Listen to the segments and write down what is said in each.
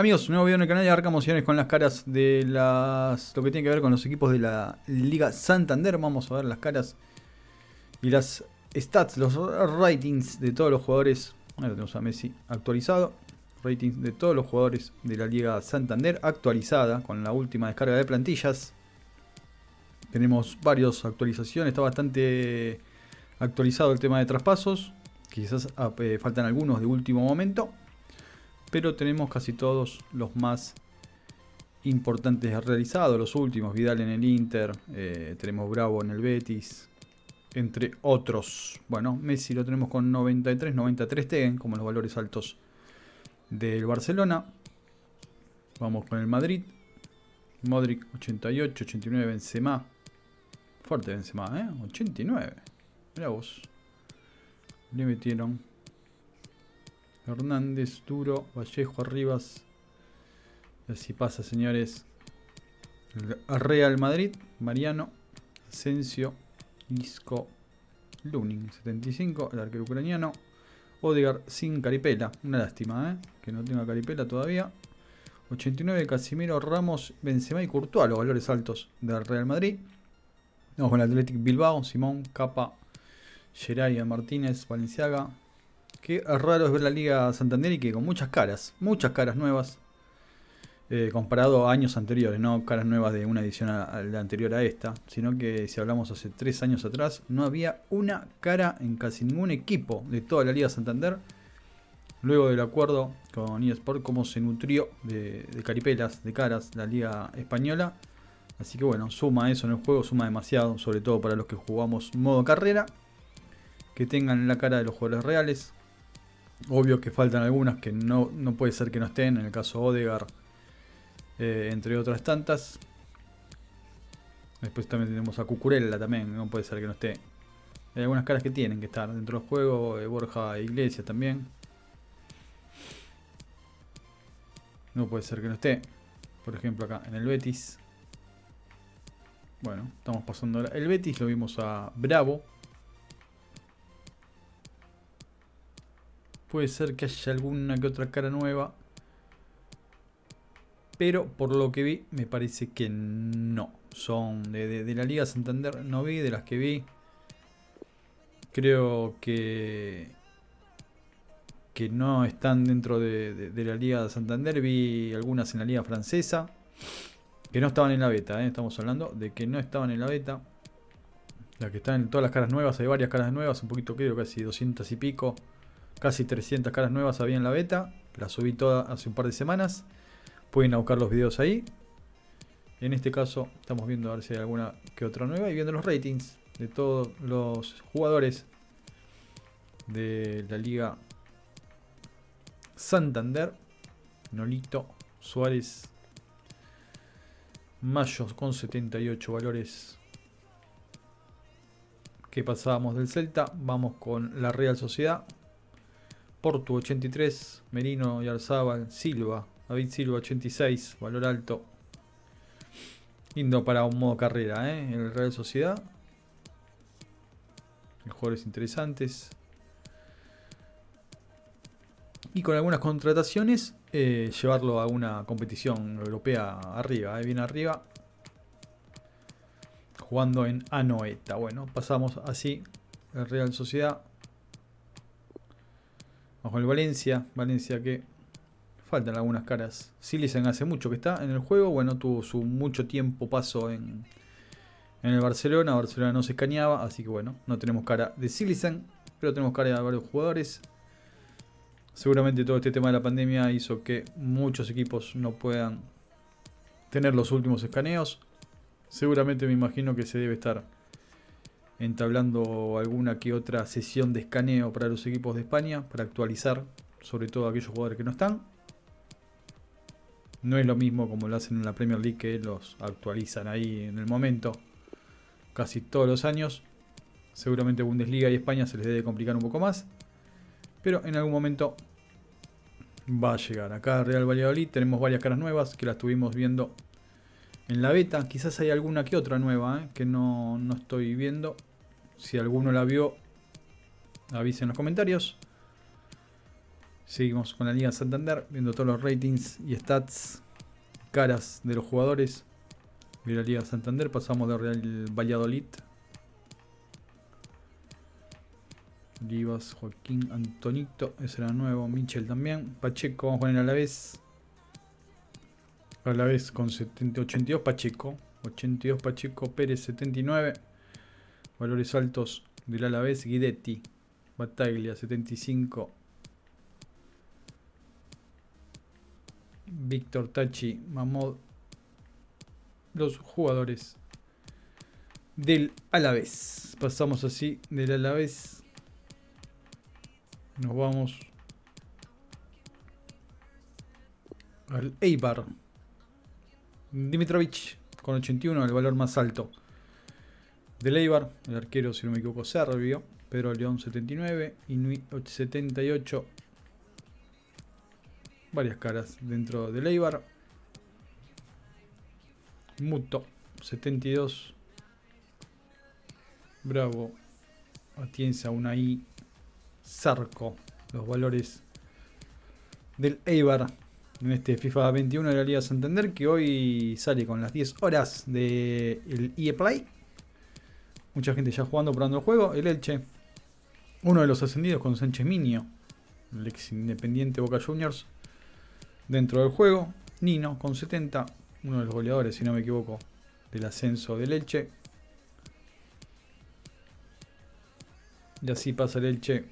Amigos, un nuevo video en el canal y arrancamos con las caras de lo que tiene que ver con los equipos de la Liga Santander. Vamos a ver las caras y las stats, los ratings de todos los jugadores. Ahora tenemos a Messi actualizado. Ratings de todos los jugadores de la Liga Santander actualizada con la última descarga de plantillas. Tenemos varias actualizaciones, está bastante actualizado el tema de traspasos. Quizás faltan algunos de último momento, pero tenemos casi todos los más importantes realizados, los últimos, Vidal en el Inter, tenemos Bravo en el Betis, entre otros. Bueno, Messi lo tenemos con 93, 93 Tegen, como los valores altos del Barcelona. Vamos con el Madrid, Modric 88, 89 Benzema, fuerte Benzema, 89, mirá vos, le metieron. Hernández, Duro, Vallejo, Arribas. Y así pasa, señores. Real Madrid, Mariano, Asensio, Isco, Lunin, 75, el arquero ucraniano. Odegaard sin Caripela, una lástima, que no tenga Caripela todavía. 89, Casimiro, Ramos, Benzema y Courtois, los valores altos del Real Madrid. Vamos con el Atlético Bilbao, Simón, Capa, Geraya, Martínez, Valenciaga. Qué raro es ver la Liga Santander y que con muchas caras nuevas, comparado a años anteriores, no caras nuevas de una edición a la anterior a esta, sino que si hablamos hace 3 años atrás, no había una cara en casi ningún equipo de toda la Liga Santander. Luego del acuerdo con eSport, cómo se nutrió de caripelas, de caras, la Liga Española. Así que bueno, suma eso en el juego, suma demasiado, sobre todo para los que jugamos modo carrera, que tengan la cara de los jugadores reales. Obvio que faltan algunas que no puede ser que no estén, en el caso Odegaard, entre otras tantas. Después también tenemos a Cucurella también, no puede ser que no esté. Hay algunas caras que tienen que estar dentro del juego, Borja Iglesias también. No puede ser que no esté, por ejemplo acá en el Betis. Bueno, estamos pasando ahora. El Betis lo vimos a Bravo. Puede ser que haya alguna que otra cara nueva, pero por lo que vi me parece que no. Son de la Liga Santander no vi, de las que vi. Creo que no están dentro de la Liga Santander. Vi algunas en la Liga Francesa que no estaban en la beta, estamos hablando de que no estaban en la beta. La que están en todas las caras nuevas, hay varias caras nuevas, un poquito creo, casi 200 y pico. Casi 300 caras nuevas había en la beta. Las subí todas hace un par de semanas. Pueden buscar los videos ahí. En este caso estamos viendo a ver si hay alguna que otra nueva. Y viendo los ratings de todos los jugadores de la Liga Santander. Nolito, Suárez, Mayos con 78 valores. Que pasábamos del Celta. Vamos con la Real Sociedad. Portu 83, Merino y Yarzábal, Silva, David Silva 86, valor alto. Lindo para un modo carrera, el Real Sociedad. Jugadores interesantes. Y con algunas contrataciones, llevarlo a una competición europea arriba, bien arriba. Jugando en Anoeta. Bueno, pasamos así el Real Sociedad. Vamos con el Valencia. Valencia que faltan algunas caras. Silesen hace mucho que está en el juego. Bueno, tuvo su mucho tiempo paso en el Barcelona. Barcelona no se escaneaba. Así que bueno, no tenemos cara de Silesen, pero tenemos cara de varios jugadores. Seguramente todo este tema de la pandemia hizo que muchos equipos no puedan tener los últimos escaneos. Seguramente me imagino que se debe estar entablando alguna que otra sesión de escaneo para los equipos de España, para actualizar, sobre todo a aquellos jugadores que no están. No es lo mismo como lo hacen en la Premier League, que los actualizan ahí en el momento, casi todos los años. Seguramente Bundesliga y España se les debe complicar un poco más, pero en algún momento va a llegar. Acá Real Valladolid tenemos varias caras nuevas, que las estuvimos viendo en la beta. Quizás hay alguna que otra nueva, que no estoy viendo. Si alguno la vio, avisen en los comentarios. Seguimos con la Liga Santander, viendo todos los ratings y stats, caras de los jugadores de la Liga Santander. Pasamos de Real Valladolid, Olivas, Joaquín, Antonito, ese era nuevo, Michel también, Pacheco. Vamos a poner Alavés con 82, Pacheco 82, Pacheco, Pérez 79, valores altos del Alavés, Guidetti, Battaglia 75, Víctor, Tachi, Mahmoud, los jugadores del Alavés. Pasamos así del Alavés, nos vamos al Eibar, Dimitrovic con 81, el valor más alto del Eibar, el arquero, si no me equivoco, serbio. Pedro León 79, Inuit 78, varias caras dentro del Eibar. Muto 72, Bravo, Atienza, Unai, Zarco, los valores del Eibar en este FIFA 21 de la Liga Santander, que hoy sale con las 10 horas del EA Play. Mucha gente ya jugando, probando el juego. El Elche, uno de los ascendidos, con Sánchez Miño, el ex Independiente, Boca Juniors, dentro del juego. Nino con 70, uno de los goleadores, si no me equivoco, del ascenso del Elche. Y así pasa el Elche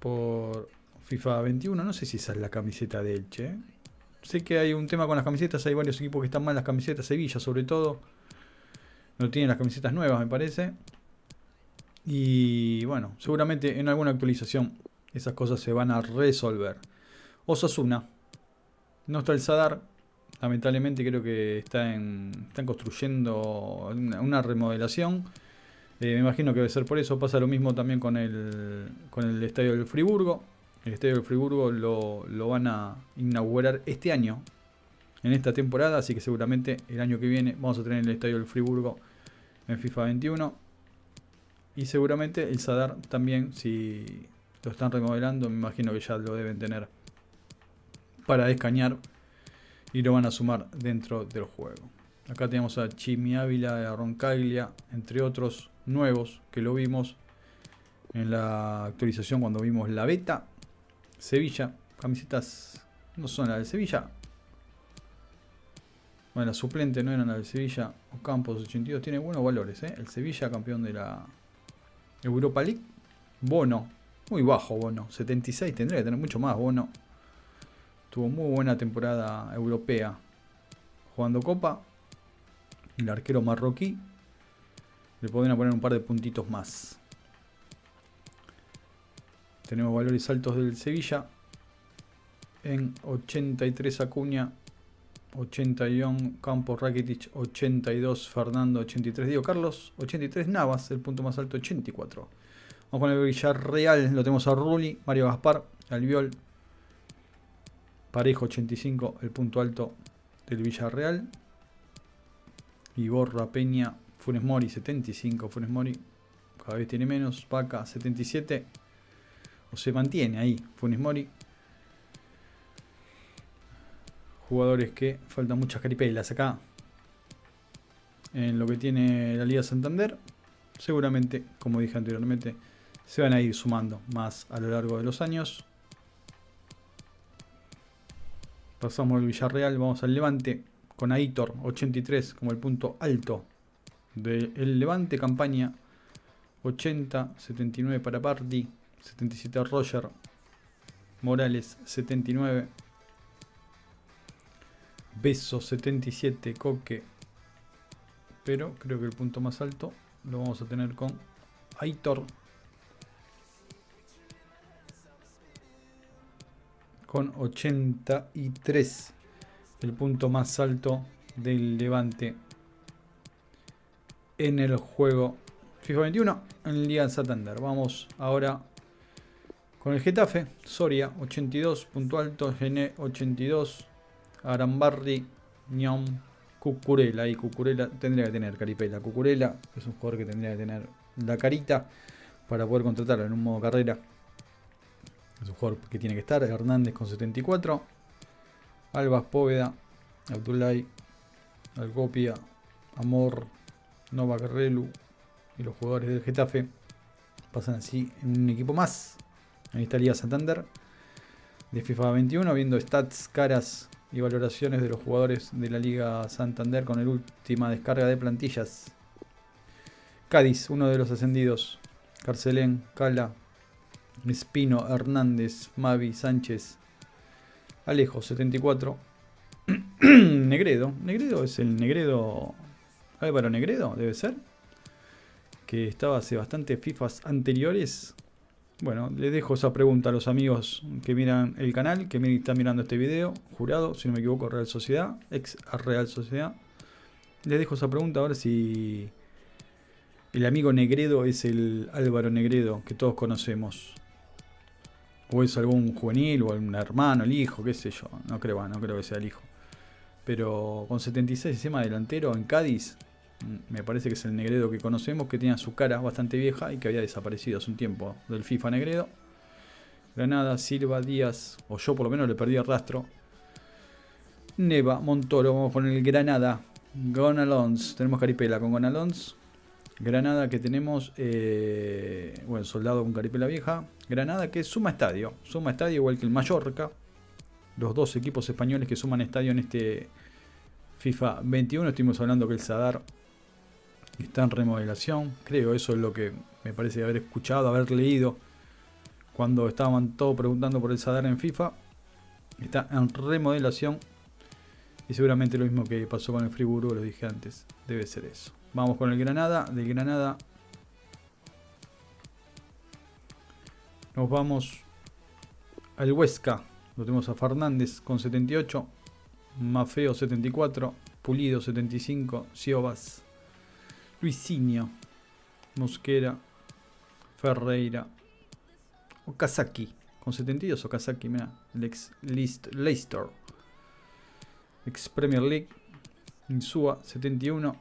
por FIFA 21. No sé si esa es la camiseta de Elche, ¿eh? Sé que hay un tema con las camisetas. Hay varios equipos que están mal las camisetas. Sevilla, sobre todo, no tienen las camisetas nuevas, me parece. Y bueno, seguramente en alguna actualización esas cosas se van a resolver. Osasuna, no está el Sadar, lamentablemente. Creo que están construyendo una remodelación. Me imagino que debe ser por eso. Pasa lo mismo también con el estadio del Friburgo. El estadio del Friburgo lo van a inaugurar este año, en esta temporada, así que seguramente el año que viene vamos a tener el estadio del Friburgo en FIFA 21. Y seguramente el Sadar también, si lo están remodelando, me imagino que ya lo deben tener para escanear y lo van a sumar dentro del juego. Acá tenemos a Chimi Ávila, a Roncaglia, entre otros nuevos que lo vimos en la actualización cuando vimos la beta. Sevilla, camisetas no son las de Sevilla. Bueno, la suplente no eran la de Sevilla. Ocampos 82, tiene buenos valores, ¿eh? El Sevilla, campeón de la Europa League. Bono, muy bajo Bono, 76, tendría que tener mucho más Bono. Tuvo muy buena temporada europea jugando Copa. El arquero marroquí, le podrían poner un par de puntitos más. Tenemos valores altos del Sevilla. En 83 Acuña, 81 Campos, Rakitic 82, Fernando 83, Diego Carlos 83, Navas, el punto más alto 84. Vamos con el Villarreal, lo tenemos a Rulli, Mario Gaspar, Albiol, Parejo 85, el punto alto del Villarreal. Iborra, Peña, Funes Mori 75, Funes Mori cada vez tiene menos, Vaca 77, o se mantiene ahí Funes Mori. Jugadores que faltan muchas caripelas acá en lo que tiene la Liga Santander. Seguramente, como dije anteriormente, se van a ir sumando más a lo largo de los años. Pasamos al Villarreal, vamos al Levante con Aitor 83 como el punto alto del Levante. Campaña 80, 79 para Pardi, 77 Roger, Morales 79, Beso 77, Coque. Pero creo que el punto más alto lo vamos a tener con Aitor, con 83, el punto más alto del Levante en el juego FIFA 21 en Liga Santander. Vamos ahora con el Getafe. Soria 82, punto alto, Gené 82, Arambarri, Ñom, Cucurella. Y Cucurella tendría que tener caripela. Cucurella es un jugador que tendría que tener la carita para poder contratarlo en un modo carrera. Es un jugador que tiene que estar. Hernández con 74. Albas, Póveda, Abdulay, Alcopia, Amor, Novak, Relu y los jugadores del Getafe pasan así en un equipo más. Ahí está Liga Santander de FIFA 21, viendo stats, caras y valoraciones de los jugadores de la Liga Santander con la última descarga de plantillas. Cádiz, uno de los ascendidos. Carcelén, Cala, Espino, Hernández, Mavi, Sánchez, Alejo, 74. Negredo. Negredo es el Negredo. Álvaro Negredo, debe ser. Que estaba hace bastantes FIFAs anteriores. Bueno, les dejo esa pregunta a los amigos que miran el canal, que están mirando este video. Jurado, si no me equivoco, Real Sociedad. Ex Real Sociedad. Les dejo esa pregunta a ver si el amigo Negredo es el Álvaro Negredo que todos conocemos. O es algún juvenil, o algún hermano, el hijo, qué sé yo. No creo que sea el hijo. Pero con 76 encima delantero en Cádiz, me parece que es el Negredo que conocemos, que tenía su cara bastante vieja y que había desaparecido hace un tiempo del FIFA Negredo. Granada, Silva, Díaz, o yo por lo menos le perdí el rastro. Neva, Montoro, vamos con el Granada. Gonalons, tenemos Caripela con Gonalons. Granada que tenemos, bueno, Soldado con Caripela vieja. Granada que suma estadio igual que el Mallorca. Los dos equipos españoles que suman estadio en este FIFA 21. Estuvimos hablando que el Sadar está en remodelación. Creo, eso es lo que me parece haber escuchado, haber leído cuando estaban todos preguntando por el Sadar en FIFA. Está en remodelación. Y seguramente lo mismo que pasó con el Friburgo, lo dije antes. Debe ser eso. Vamos con el Granada. Del Granada nos vamos al Huesca. Lo tenemos a Fernández con 78. Mafeo 74. Pulido 75. Ciobas. Luisinho. Mosquera. Ferreira. Okazaki. Con 72 Okazaki. Mirá. El ex Leicester. Ex Premier League. Insúa 71.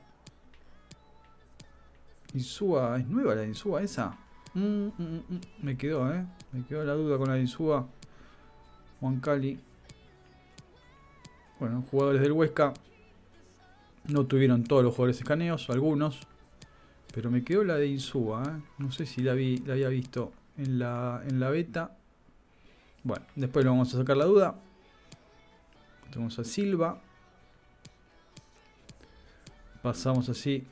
Insúa. ¿Es nueva la Insúa esa? Me quedó, ¿eh? Me quedó la duda con la Insúa. Juan Cali. Bueno, jugadores del Huesca. No tuvieron todos los jugadores escaneos, algunos. Pero me quedó la de Insúa, ¿eh? No sé si la había visto en la beta. Bueno, después lo vamos a sacar la duda. Tenemos a Silva. Pasamos así.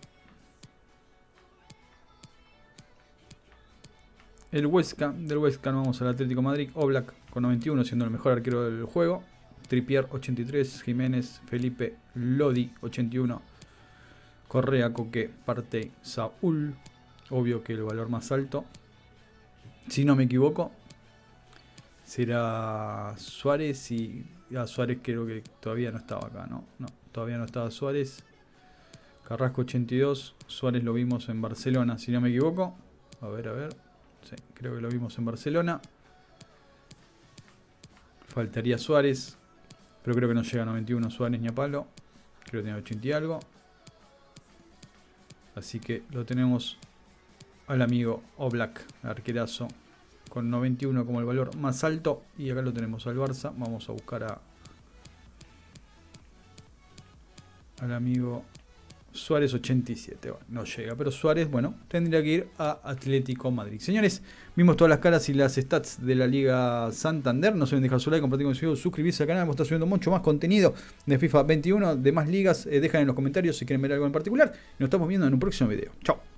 El Huesca, del Huesca nos vamos al Atlético Madrid. Oblak con 91, siendo el mejor arquero del juego. Tripier 83, Jiménez, Felipe, Lodi 81, Correa, Coque, Partey, Saúl. Obvio que el valor más alto, si no me equivoco, será Suárez. Y a Suárez creo que todavía no estaba acá, no, todavía no estaba Suárez. Carrasco 82, Suárez lo vimos en Barcelona, si no me equivoco. A ver. Sí, creo que lo vimos en Barcelona. Faltaría Suárez, pero creo que no llega a 91 Suárez ni a palo. Creo que tiene 80 y algo. Así que lo tenemos al amigo Oblak, arquerazo, con 91 como el valor más alto. Y acá lo tenemos al Barça. Vamos a buscar al amigo Suárez 87, bueno, no llega, pero Suárez, bueno, tendría que ir a Atlético Madrid. Señores, vimos todas las caras y las stats de la Liga Santander. No se olviden dejar su like, compartir con su video, suscribirse al canal. Vamos a estar subiendo mucho más contenido de FIFA 21, de más ligas. Dejan en los comentarios si quieren ver algo en particular. Nos estamos viendo en un próximo video. Chao.